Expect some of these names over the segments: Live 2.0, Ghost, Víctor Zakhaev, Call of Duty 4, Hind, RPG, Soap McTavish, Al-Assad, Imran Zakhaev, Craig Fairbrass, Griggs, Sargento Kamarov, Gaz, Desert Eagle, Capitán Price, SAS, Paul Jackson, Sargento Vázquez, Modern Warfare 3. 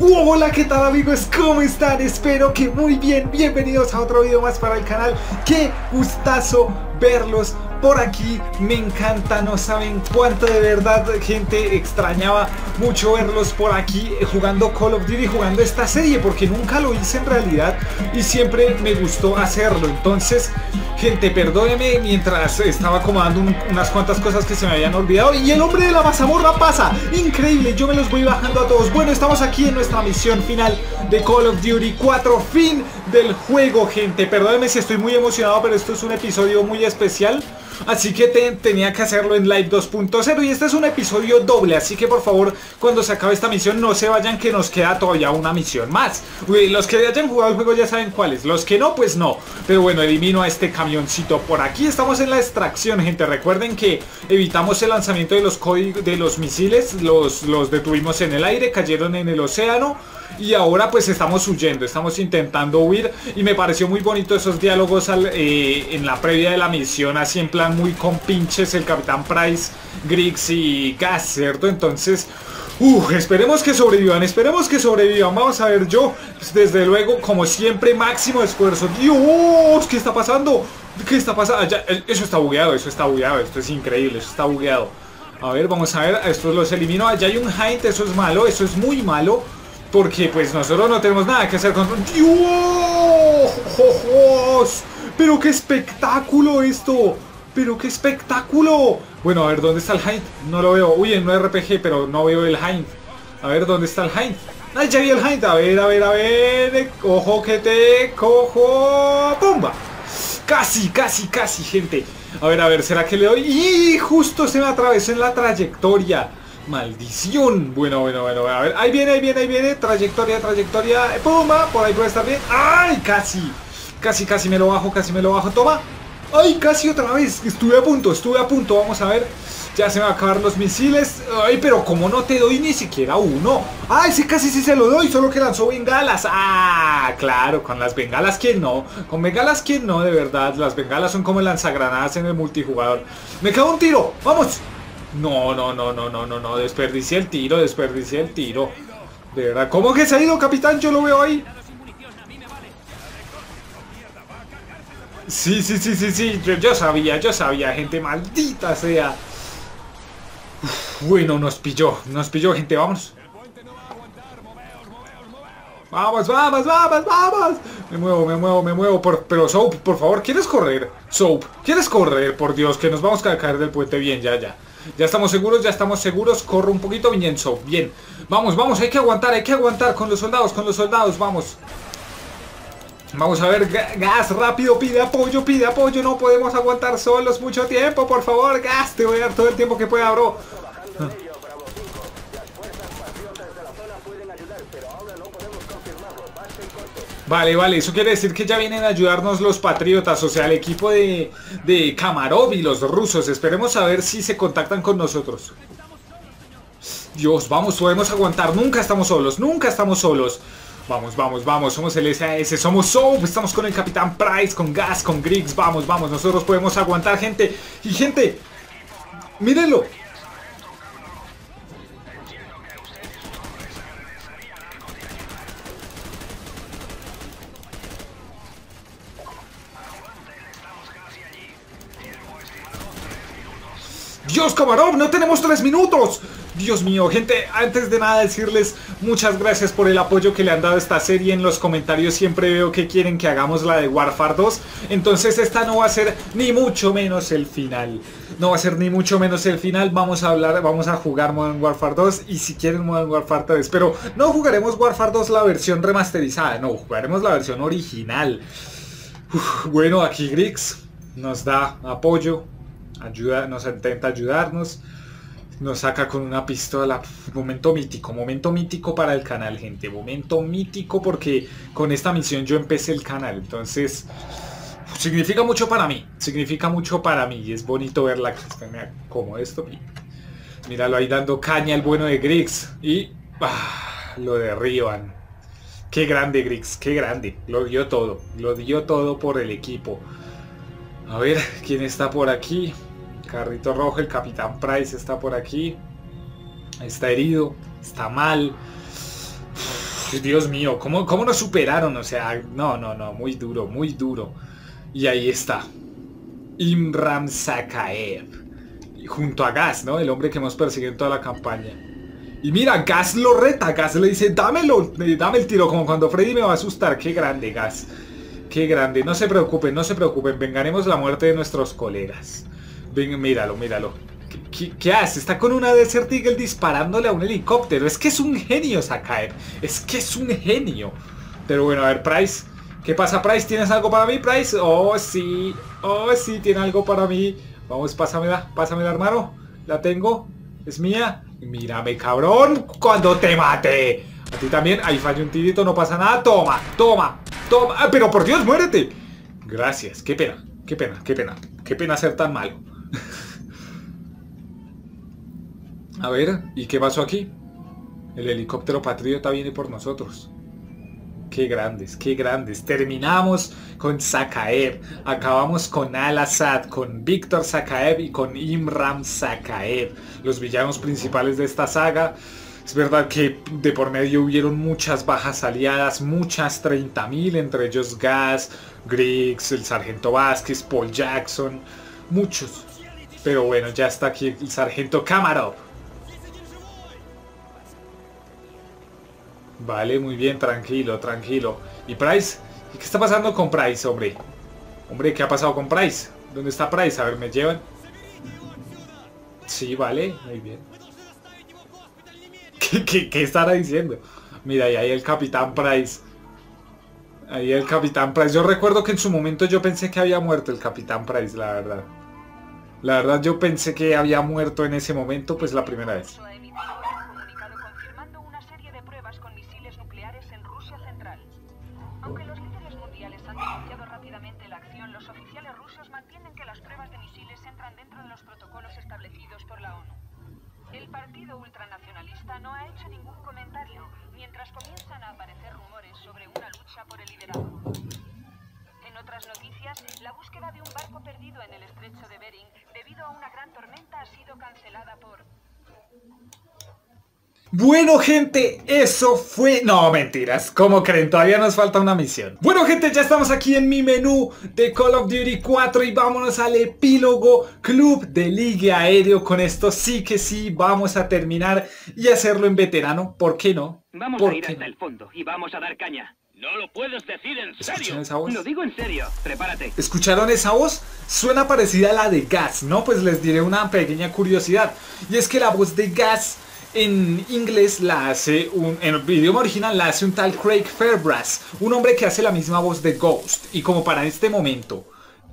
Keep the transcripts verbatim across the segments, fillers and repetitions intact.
Wow, hola, ¿qué tal amigos? ¿Cómo están? Espero que muy bien. Bienvenidos a otro video más para el canal. Qué gustazo verlos por aquí, me encanta, no saben cuánto de verdad, gente, extrañaba mucho verlos por aquí jugando Call of Duty, jugando esta serie, porque nunca lo hice en realidad y siempre me gustó hacerlo. Entonces, gente, perdóneme mientras estaba acomodando un, unas cuantas cosas que se me habían olvidado. Y el hombre de la mazamorra pasa, increíble, yo me los voy bajando a todos. Bueno, estamos aquí en nuestra misión final de Call of Duty cuatro, fin del juego, gente. Perdóneme si estoy muy emocionado, pero esto es un episodio muy especial, así que te, tenía que hacerlo en Live dos punto cero. Y este es un episodio doble, así que por favor, cuando se acabe esta misión, no se vayan, que nos queda todavía una misión más. Uy, los que hayan jugado el juego ya saben cuáles, los que no, pues no. Pero bueno, elimino a este camioncito por aquí. Estamos en la extracción, gente. Recuerden que evitamos el lanzamiento de los códigos de los misiles, los, los detuvimos en el aire, cayeron en el océano. Y ahora pues estamos huyendo, estamos intentando huir. Y me pareció muy bonito esos diálogos al, eh, en la previa de la misión, así en plan muy compinches, el Capitán Price, Griggs y Gaz, ¿cierto? Entonces, uh, esperemos que sobrevivan, esperemos que sobrevivan. Vamos a ver, yo, pues, desde luego, como siempre, máximo esfuerzo. ¡Dios! ¿Qué está pasando? ¿Qué está pasando? Eso está bugueado, eso está bugueado, esto es increíble, eso está bugueado. A ver, vamos a ver, a estos los elimino. Allá hay un Hind, eso es malo, eso es muy malo, porque pues nosotros no tenemos nada que hacer con... ¡Dios! ¡Pero qué espectáculo esto! ¡Pero qué espectáculo! Bueno, a ver, ¿dónde está el Hind? No lo veo. Uy, en un R P G, pero no veo el Hind. A ver, ¿dónde está el Hind? ¡Ay, ya vi el Hind! A ver, a ver, a ver... ¡Ojo que te cojo! ¡Pumba! Casi, casi, casi, gente. A ver, a ver, ¿será que le doy? ¡Y justo se me atravesó en la trayectoria! Maldición. Bueno, bueno, bueno, a ver, ahí viene, ahí viene, ahí viene, trayectoria, trayectoria, pumba, por ahí puede estar bien. ¡Ay, casi! Casi, casi me lo bajo, casi me lo bajo, toma. ¡Ay, casi otra vez! Estuve a punto, estuve a punto, vamos a ver. Ya se me van a acabar los misiles. ¡Ay, pero como no te doy ni siquiera uno! ¡Ay, sí, casi sí se lo doy! Solo que lanzó bengalas. ¡Ah, claro! Con las bengalas, ¿quién no? Con bengalas, ¿quién no? De verdad, las bengalas son como lanzagranadas en el multijugador. ¡Me cago un tiro! ¡Vamos! No, no, no, no, no, no, no, desperdicié el tiro, desperdicié el tiro. De verdad, ¿cómo que se ha ido, capitán? Yo lo veo ahí. Sí, sí, sí, sí, sí, yo, yo sabía, yo sabía, gente, maldita sea. Uf, bueno, nos pilló, nos pilló, gente, vamos. Vamos, vamos, vamos, vamos. Me muevo, me muevo, me muevo. Por, pero Soap, por favor, ¿quieres correr? Soap, ¿quieres correr? Por Dios, que nos vamos a caer del puente. Bien, ya, ya. Ya estamos seguros, ya estamos seguros. Corro un poquito, bien, Soap, bien. Vamos, vamos, hay que aguantar, hay que aguantar. Con los soldados, con los soldados, vamos. Vamos a ver, Gaz, rápido, pide apoyo, pide apoyo. No podemos aguantar solos mucho tiempo, por favor, Gaz. Te voy a dar todo el tiempo que pueda, bro. Ah. Vale, vale, eso quiere decir que ya vienen a ayudarnos los patriotas, o sea, el equipo de, de Kamarov y los rusos. Esperemos a ver si se contactan con nosotros. Dios, vamos, podemos aguantar, nunca estamos solos, nunca estamos solos. Vamos, vamos, vamos, somos el S A S, somos Soap, estamos con el Capitán Price, con Gaz, con Griggs, vamos, vamos, nosotros podemos aguantar, gente. Y gente, mírenlo. Dios, Kamarov, no tenemos tres minutos. Dios mío, gente, antes de nada decirles muchas gracias por el apoyo que le han dado a esta serie. En los comentarios siempre veo que quieren que hagamos la de Warfare dos. Entonces esta no va a ser ni mucho menos el final. No va a ser ni mucho menos el final. Vamos a hablar, vamos a jugar Modern Warfare dos. Y si quieren Modern Warfare tres. Pero no jugaremos Warfare dos la versión remasterizada. No, jugaremos la versión original. Uf, bueno, aquí Griggs nos da apoyo. Ayuda, nos intenta ayudarnos, nos saca con una pistola. Momento mítico, momento mítico para el canal, gente, momento mítico, porque con esta misión yo empecé el canal, entonces significa mucho para mí, significa mucho para mí, y es bonito verla como esto. Míralo ahí dando caña el bueno de Griggs, y ah, lo derriban. Qué grande Griggs, qué grande, lo dio todo, lo dio todo por el equipo. A ver, ¿quién está por aquí? Carrito rojo, el Capitán Price está por aquí. Está herido, está mal. Dios mío, ¿cómo, cómo nos superaron? O sea, no, no, no, muy duro, muy duro. Y ahí está Imran Zakhaev junto a Gaz, ¿no? El hombre que hemos perseguido en toda la campaña. Y mira, Gaz lo reta, Gaz le dice, dámelo, dame el tiro, como cuando Freddy me va a asustar. Qué grande, Gaz, qué grande. No se preocupen, no se preocupen, vengaremos la muerte de nuestros colegas. Ven, míralo, míralo. ¿Qué, qué, qué hace? Está con una Desert Eagle disparándole a un helicóptero. Es que es un genio, Zakhaev. Es que es un genio. Pero bueno, a ver, Price. ¿Qué pasa, Price? ¿Tienes algo para mí, Price? Oh, sí. Oh, sí, tiene algo para mí. Vamos, pásamela. Pásamela, hermano. La tengo. Es mía. Mírame, cabrón, cuando te mate. A ti también. Ahí falló un tirito. No pasa nada. Toma, toma, toma. Ah, pero por Dios, muérete. Gracias. Qué pena. Qué pena, qué pena. Qué pena ser tan malo. A ver, ¿y qué pasó aquí? El helicóptero patriota viene por nosotros. Qué grandes, qué grandes. Terminamos con Zakhaev. Acabamos con Al-Assad, con Víctor Zakhaev y con Imran Zakhaev, los villanos principales de esta saga. Es verdad que de por medio hubieron muchas bajas aliadas, muchas treinta mil, entre ellos Gaz, Griggs, el Sargento Vázquez, Paul Jackson, muchos. Pero bueno, ya está aquí el Sargento Kamarov. Vale, muy bien, tranquilo, tranquilo. ¿Y Price? ¿Qué está pasando con Price, hombre? Hombre, ¿qué ha pasado con Price? ¿Dónde está Price? A ver, ¿me llevan? Sí, vale, muy bien. ¿Qué, qué, qué estará diciendo? Mira, ahí hay el Capitán Price. Ahí el Capitán Price. Yo recuerdo que en su momento yo pensé que había muerto el Capitán Price, la verdad. La verdad yo pensé que había muerto en ese momento, pues la primera vez. Bueno, gente, eso fue... No, mentiras, ¿cómo creen? Todavía nos falta una misión. Bueno, gente, ya estamos aquí en mi menú de Call of Duty cuatro y vámonos al epílogo Club de Ligue Aéreo. Con esto sí que sí vamos a terminar y hacerlo en veterano. ¿Por qué no? Vamos a ir hasta el fondo y vamos a dar caña. No lo puedes decir en serio. ¿Escucharon esa voz? Lo digo en serio, prepárate. ¿Escucharon esa voz? Suena parecida a la de Gaz, ¿no? Pues les diré una pequeña curiosidad. Y es que la voz de Gaz en inglés la hace, un, en el idioma original la hace un tal Craig Fairbrass, un hombre que hace la misma voz de Ghost. Y como para este momento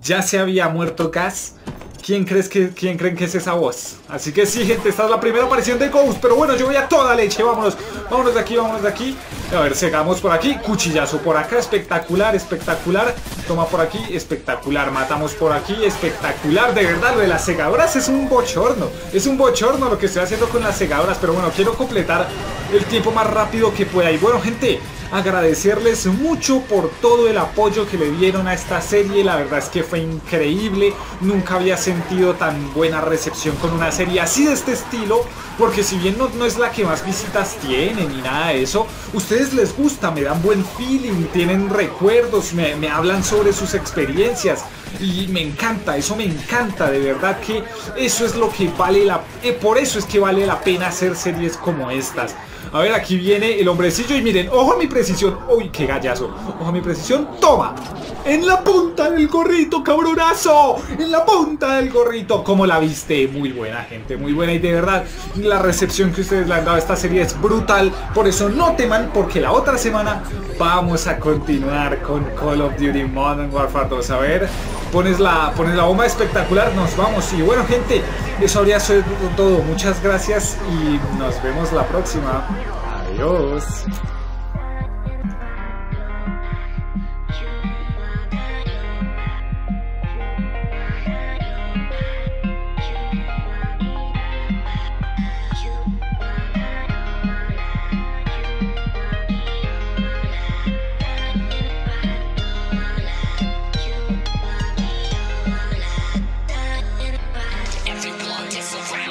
ya se había muerto Gaz, ¿quién, crees que, ¿quién creen que es esa voz? Así que sí, gente, esta es la primera aparición de Ghost. Pero bueno, yo voy a toda leche, vámonos, vámonos de aquí, vámonos de aquí. A ver, llegamos por aquí, cuchillazo por acá, espectacular, espectacular. Toma por aquí, espectacular. Matamos por aquí, espectacular. De verdad, lo de las segadoras es un bochorno. Es un bochorno lo que estoy haciendo con las segadoras. Pero bueno, quiero completar el tiempo más rápido que pueda. Y bueno, gente, agradecerles mucho por todo el apoyo que le dieron a esta serie. La verdad es que fue increíble. Nunca había sentido tan buena recepción con una serie así de este estilo. Porque si bien no, no es la que más visitas tiene ni nada de eso, ustedes les gusta, me dan buen feeling, tienen recuerdos, me, me hablan sobre sus experiencias. Y me encanta, eso me encanta, de verdad que eso es lo que vale la... Eh, por eso es que vale la pena hacer series como estas. A ver, aquí viene el hombrecillo y miren, ojo a mi precisión. Uy, qué gallazo, ojo a mi precisión, toma. En la punta del gorrito, cabronazo. En la punta del gorrito. Como la viste, muy buena, gente, muy buena. Y de verdad, la recepción que ustedes le han dado a esta serie es brutal. Por eso no teman, porque la otra semana vamos a continuar con Call of Duty Modern Warfare dos. A ver, pones la, pones la bomba espectacular, nos vamos. Y bueno, gente, eso habría sido todo. Muchas gracias y nos vemos la próxima. Adiós. It's a wrap.